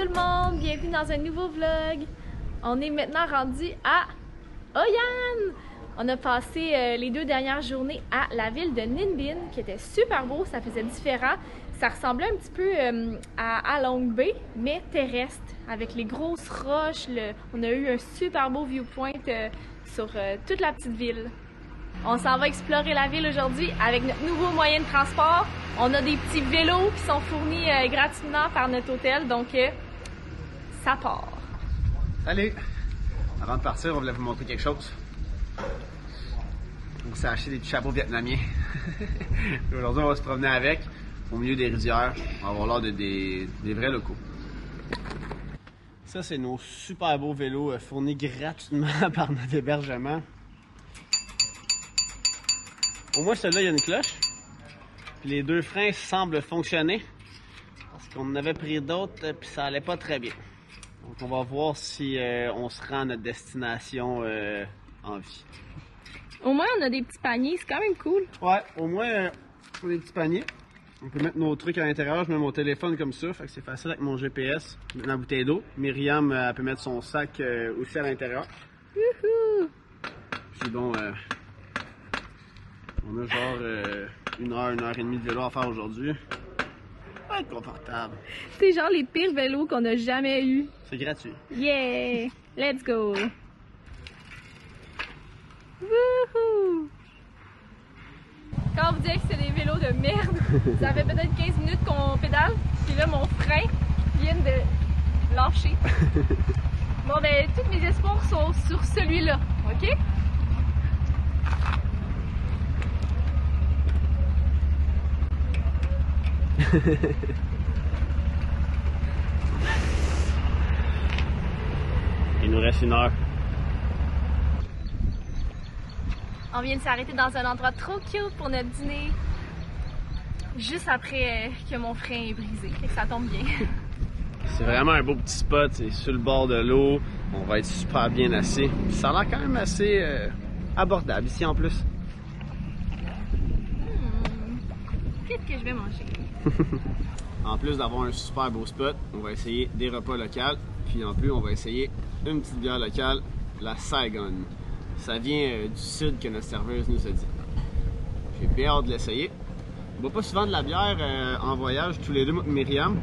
tout le monde, bienvenue dans un nouveau vlog. On est maintenant rendu à Hoi An. On a passé les deux dernières journées à la ville de Ninh Binh, qui était super beau, ça faisait différent. Ça ressemblait un petit peu à Along Bay, mais terrestre, avec les grosses roches. On a eu un super beau viewpoint sur toute la petite ville. On s'en va explorer la ville aujourd'hui avec notre nouveau moyen de transport. On a des petits vélos qui sont fournis gratuitement par notre hôtel, donc ça part. Salut! Avant de partir, on voulait vous montrer quelque chose. On s'est acheté des petits chapeaux vietnamiens. Aujourd'hui, on va se promener avec, au milieu des rizières. On va avoir l'air de des vrais locaux. Ça, c'est nos super beaux vélos fournis gratuitement par notre hébergement. Au moins, celui-là, il y a une cloche. Puis les deux freins semblent fonctionner. Parce qu'on en avait pris d'autres, puis ça allait pas très bien. Donc, on va voir si on se rend à notre destination en vie. Au moins, on a des petits paniers. C'est quand même cool. Ouais, au moins, on a des petits paniers. On peut mettre nos trucs à l'intérieur. Je mets mon téléphone comme ça. Fait que c'est facile avec mon GPS. Je mets dans la bouteille d'eau. Myriam, elle peut mettre son sac aussi à l'intérieur. Puis bon... on a genre une heure et demie de vélo à faire aujourd'hui. Pas confortable. C'est genre les pires vélos qu'on a jamais eu. C'est gratuit. Yeah! Let's go! Wouhou! Quand vous dites que c'est des vélos de merde, ça fait peut-être 15 minutes qu'on pédale. Puis là, mon frein vient de lâcher. Bon, ben, tous mes espoirs sont sur celui-là, ok? Il nous reste une heure. On vient de s'arrêter dans un endroit trop cute pour notre dîner. Juste après que mon frein est brisé. Fait que ça tombe bien. C'est vraiment un beau petit spot. C'est sur le bord de l'eau. On va être super bien assis. Ça a l'air quand même assez abordable ici en plus. Qu'est-ce que je vais manger? En plus d'avoir un super beau spot, on va essayer des repas locaux, puis en plus on va essayer une petite bière locale, la Saigon. Ça vient du sud que notre serveuse nous a dit. J'ai bien hâte de l'essayer. On boit pas souvent de la bière en voyage tous les deux, moi et Myriam,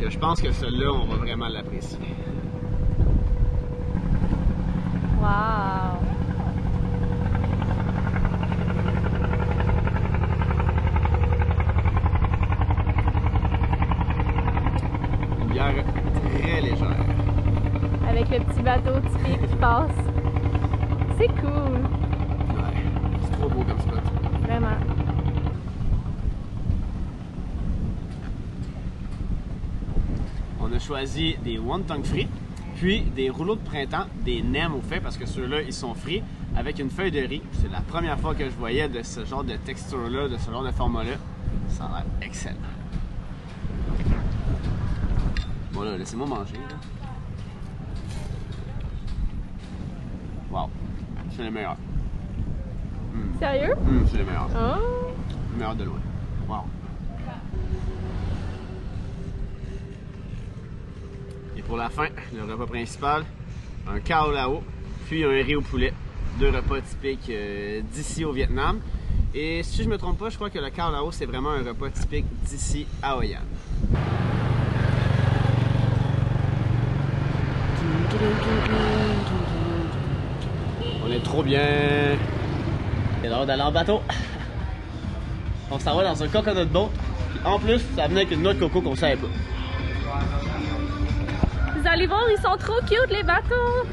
que je pense que celle-là on va vraiment l'apprécier. Wow! Bateau typique qui passe. C'est cool. Ouais, c'est trop beau comme spot. Vraiment. On a choisi des wonton frits, puis des rouleaux de printemps, des nems au fait, parce que ceux-là, ils sont frits, avec une feuille de riz. C'est la première fois que je voyais de ce genre de texture-là, de ce genre de format-là. Ça a l'air excellent. Bon là, laissez-moi manger. Là. Wow, c'est les meilleurs. Mm. Sérieux? Mm, c'est les meilleurs. Oh. Les meilleurs de loin. Wow. Et pour la fin, le repas principal, un cao lao, puis un riz au poulet. Deux repas typiques d'ici au Vietnam. Et si je me trompe pas, je crois que le cao lao, c'est vraiment un repas typique d'ici à Hoi An. Trop bien! C'est l'heure d'aller en bateau! On s'en va dans un coconut boat. En plus, ça venait avec une noix de coco qu'on savait pas. Vous allez voir, ils sont trop cute les bateaux!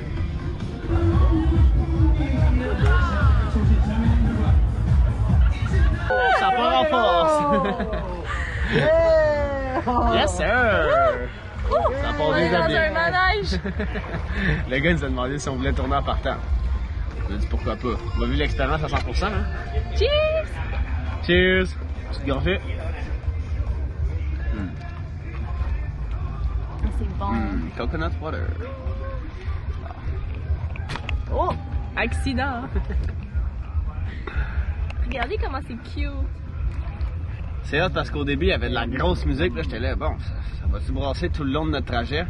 Oh, ça part en force! Yes sir! Oh, ça part déjà bien! On est dans un manège! Le gars nous a demandé si on voulait tourner en partant. Je me dis pourquoi pas. On a vu l'expérience à 100%, hein? Cheers! Cheers! Petite gorgée. Mm. C'est bon. Mm. Coconut water. Oh! Accident! Regardez comment c'est cute! C'est hot parce qu'au début, il y avait de la grosse musique. Là, j'étais là, bon, ça va-tu brasser tout le long de notre trajet?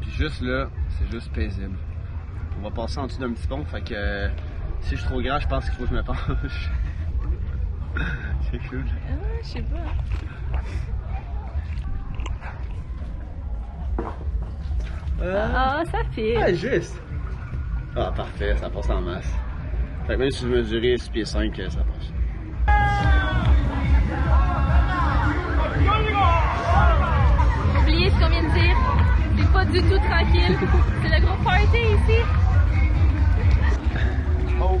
Puis juste là, c'est juste paisible. On va passer en dessous d'un petit pont, fait que si je suis trop grand, je pense qu'il faut que je me penche. C'est cool. Ah, je sais pas. Ça fait. Ah, juste. Ah, parfait, ça passe en masse. Fait que même si je mesurais 6 pieds 5, ça passe. Oubliez ce qu'on vient de dire. C'est pas du tout tranquille. C'est le gros party ici. Oh,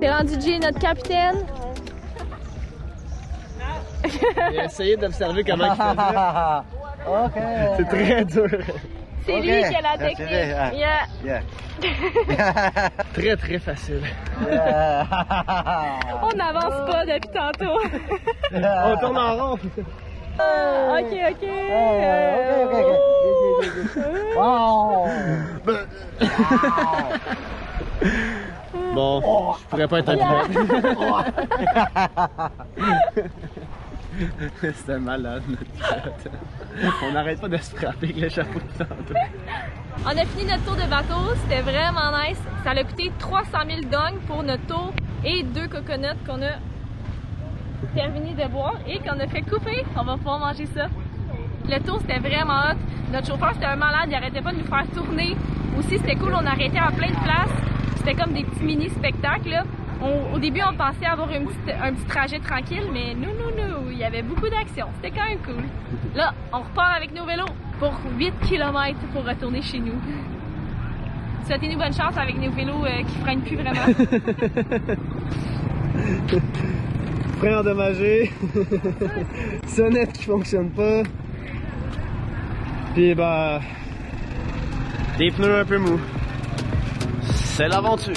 T'es rendu Jay, notre capitaine? J'ai essayé d'observer comment il faisait. C'est très dur. C'est okay. Lui qui a la technique. Yeah. Yeah. Yeah. Très très facile. Yeah. On n'avance pas depuis tantôt. On tourne en rond. Ok. Wow. Bon, je pourrais pas être habillé. C'était malade notre pilote. On n'arrête pas de se frapper avec le chapeau de tantôt. On a fini notre tour de bateau, c'était vraiment nice. Ça a coûté 300 000 $ pour notre tour et 2 coconuts qu'on a terminé de boire et qu'on a fait couper. On va pouvoir manger ça. Le tour c'était vraiment hot. Notre chauffeur c'était un malade, il arrêtait pas de nous faire tourner. Aussi c'était cool, on arrêtait en plein de places. C'était comme des petits mini-spectacles. Au début, on pensait avoir un petit trajet tranquille, mais non, il y avait beaucoup d'action. C'était quand même cool. Là, on repart avec nos vélos pour 8 km pour retourner chez nous. Souhaitez-nous bonne chance avec nos vélos qui freinent plus vraiment. Frein endommagé, sonnette qui fonctionne pas, puis bah des pneus un peu mous. C'est l'aventure!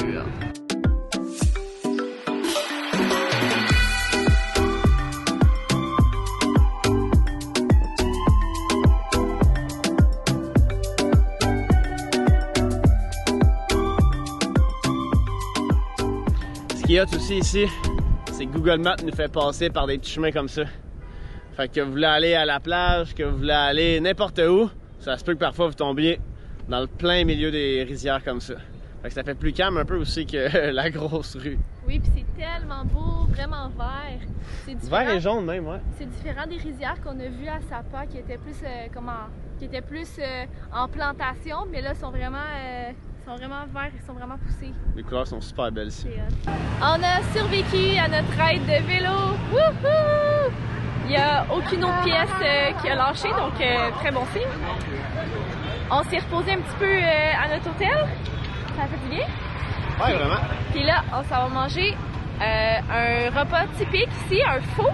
Ce qu'il y a aussi ici, c'est que Google Maps nous fait passer par des petits chemins comme ça. Fait que vous voulez aller à la plage, que vous voulez aller n'importe où, ça se peut que parfois vous tombiez dans le plein milieu des rizières comme ça. Fait que ça fait plus calme un peu aussi que la grosse rue. Oui, puis c'est tellement beau, vraiment vert. C'est vert et jaune même, ouais. C'est différent des rizières qu'on a vues à Sapa qui étaient plus en plantation, mais là sont vraiment verts, ils sont vraiment poussés. Les couleurs sont super belles ici. On a survécu à notre ride de vélo. Wouhou! Il n'y a aucune autre pièce qui a lâché, donc très bon signe. On s'est reposé un petit peu à notre hôtel. Ça fait du bien? Ouais, vraiment. Puis là, on s'en va manger un repas typique ici, un faux.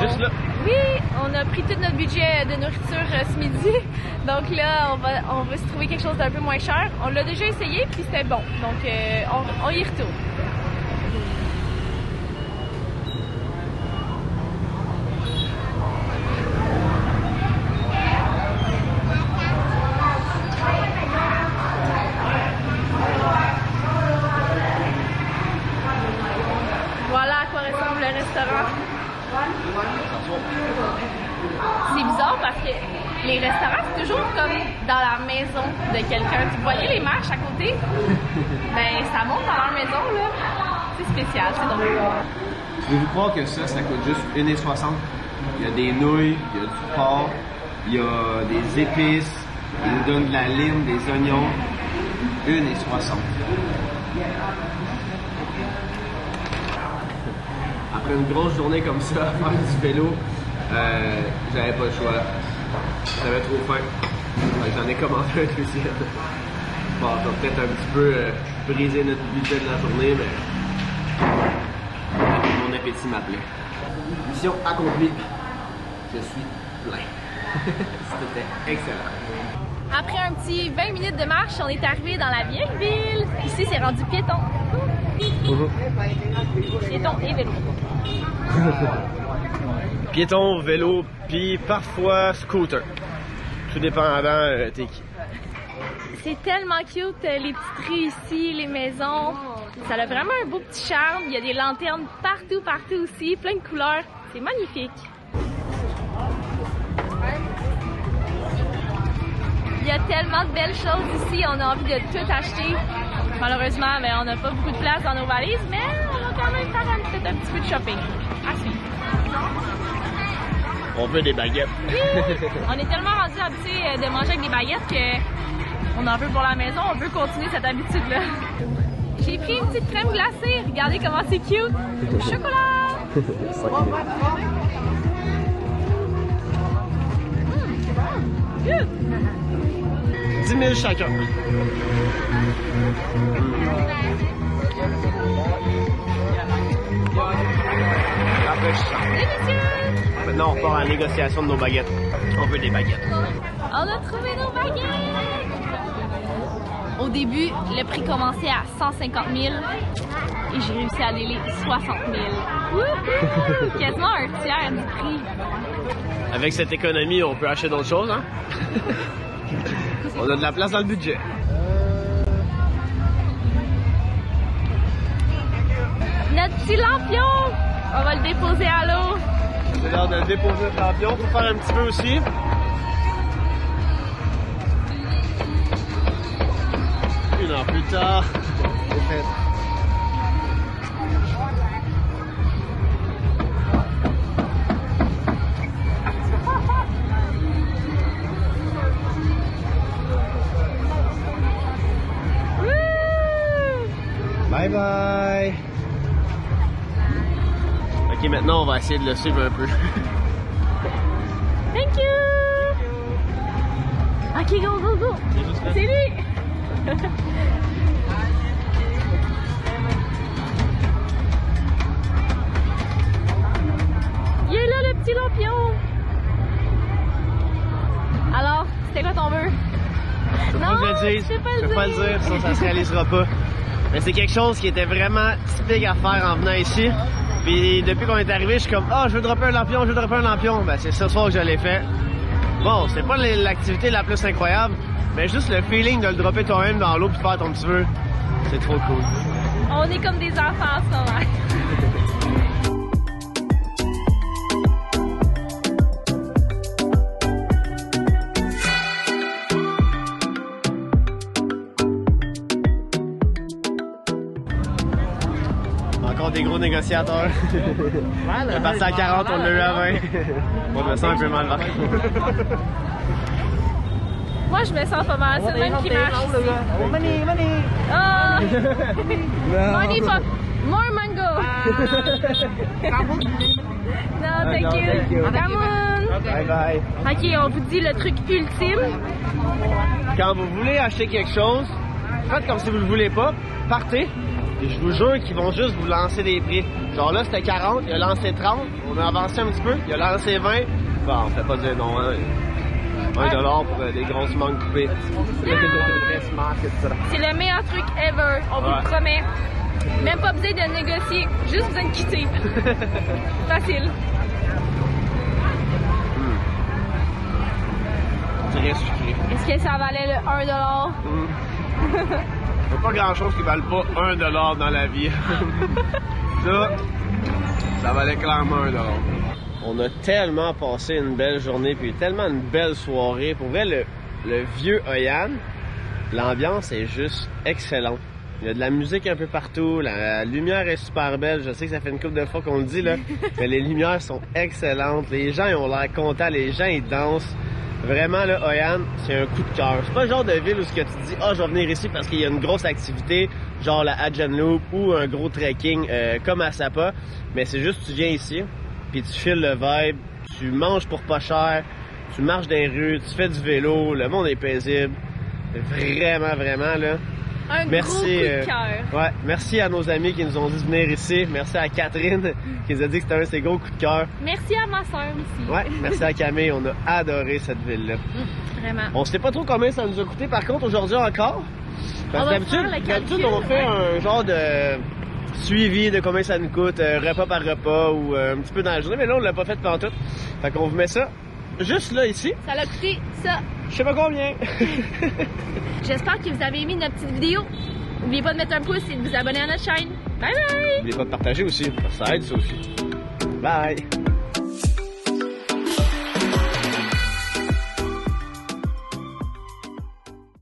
Juste là? Oui, on a pris tout notre budget de nourriture ce midi. Donc là, on va se trouver quelque chose d'un peu moins cher. On l'a déjà essayé, puis c'était bon. Donc on y retourne. C'est bizarre parce que les restaurants, c'est toujours comme dans la maison de quelqu'un. Tu voyais les marches à côté? Ben, ça monte dans leur maison, là. C'est spécial, c'est drôle. Pouvez-vous croire que ça coûte juste 1,60 $? Il y a des nouilles, il y a du porc, il y a des épices, ils nous donnent de la lime, des oignons. 1,60 $. après une grosse journée comme ça, faire du vélo, j'avais pas le choix. J'avais trop faim. J'en ai commandé un deuxième. Bon, ça va peut-être un petit peu briser notre budget de la journée, mais mon appétit m'appelait. Mission accomplie. Je suis plein. C'était excellent. Après un petit 20 minutes de marche, on est arrivé dans la vieille ville. Ici, c'est rendu piéton. Bonjour. Piéton et vélo. Piéton, vélo, puis parfois scooter. Tout dépend avant, t'es qui. C'est tellement cute, les petites rues ici, les maisons. Ça a vraiment un beau petit charme. Il y a des lanternes partout, partout aussi, plein de couleurs. C'est magnifique. Il y a tellement de belles choses ici, on a envie de tout acheter. Malheureusement, mais on n'a pas beaucoup de place dans nos valises, mais on va quand même faire peut-être un petit peu de shopping. À suivre. On veut des baguettes. Oui, on est tellement rendu habitué de manger avec des baguettes qu'on en veut pour la maison, on veut continuer cette habitude-là. J'ai pris une petite crème glacée, regardez comment c'est cute. Au chocolat! Cute! 10 000 chacun. Après, je... Maintenant, on part à la négociation de nos baguettes. On veut des baguettes. On a trouvé nos baguettes! Au début, le prix commençait à 150 000 et j'ai réussi à aller les 60 000. Wouhou! Quasiment un tiers du prix. Avec cette économie, on peut acheter d'autres choses, hein? On a de la place dans le budget. Notre petit lampion! On va le déposer à l'eau. C'est l'heure de déposer le lampion. Pour faire un petit peu aussi. Une heure plus tard, c'est fait. Bye bye! Ok, maintenant on va essayer de le suivre un peu. Thank you! Ok, go, go, go! C'est lui! Il est là le petit lampion! Alors, c'était quoi ton vœu? Je peux pas le dire, sinon ça se réalisera pas. Mais c'est quelque chose qui était vraiment typique à faire en venant ici. Puis depuis qu'on est arrivé, je suis comme « Ah, je veux dropper un lampion, je veux dropper un lampion! » Ben c'est ce soir que je l'ai fait. Bon, c'est pas l'activité la plus incroyable, mais juste le feeling de le dropper toi-même dans l'eau puis faire ton petit vœu, c'est trop cool. On est comme des enfants, ça, ouais. Des gros négociateurs. On est parti à 40, on l'a eu à 20. On me sent un peu mal. Moi, je me sens pas mal. C'est le même qui marche. Money, money. Oh. Money, pop. More mango. Non, thank you. Come on. Bye bye. Ok, on vous dit le truc ultime. Quand vous voulez acheter quelque chose, faites comme si vous le voulez pas. Partez. Et je vous jure qu'ils vont juste vous lancer des prix. Genre là, c'était 40, il a lancé 30, on a avancé un petit peu, il a lancé 20. Bon, on ne fait pas dire non, hein. 1$ pour des grosses mangues coupées. Yeah! C'est le meilleur truc ever, on vous le promet. Même pas besoin de négocier, juste besoin de quitter. Facile. Très sucré. Est-ce que ça valait le 1$? Il n'y a pas grand-chose qui ne valent pas 1$ dans la vie. Ça, ça valait clairement 1$. On a tellement passé une belle journée, puis tellement une belle soirée. Pour vrai, le vieux Hoi An, l'ambiance est juste excellente. Il y a de la musique un peu partout, la lumière est super belle. Je sais que ça fait une couple de fois qu'on le dit, là, mais les lumières sont excellentes. Les gens ils ont l'air contents, les gens ils dansent. Vraiment, le Hoi An, c'est un coup de cœur. C'est pas le genre de ville où tu te dis « Ah, je vais venir ici parce qu'il y a une grosse activité, genre la Ha Giang Loop ou un gros trekking comme à Sapa, mais c'est juste tu viens ici, puis tu files le vibe, tu manges pour pas cher, tu marches dans les rues, tu fais du vélo, le monde est paisible, vraiment, vraiment là. Un merci, gros coup de cœur. Ouais, merci à nos amis qui nous ont dit de venir ici. Merci à Catherine qui nous a dit que c'était un de ses gros coups de cœur. Merci à ma soeur aussi. Ouais, merci à Camille. On a adoré cette ville-là. Vraiment. On sait pas trop combien ça nous a coûté par contre aujourd'hui encore. Parce que d'habitude, on fait un genre de suivi de combien ça nous coûte, repas par repas ou un petit peu dans la journée. Mais là, on l'a pas fait pantoute. Fait qu'on vous met ça juste là, ici. Ça l'a coûté ça. Je sais pas combien. J'espère que vous avez aimé notre petite vidéo. N'oubliez pas de mettre un pouce et de vous abonner à notre chaîne. Bye bye! N'oubliez pas de partager aussi. Ça aide ça aussi. Bye!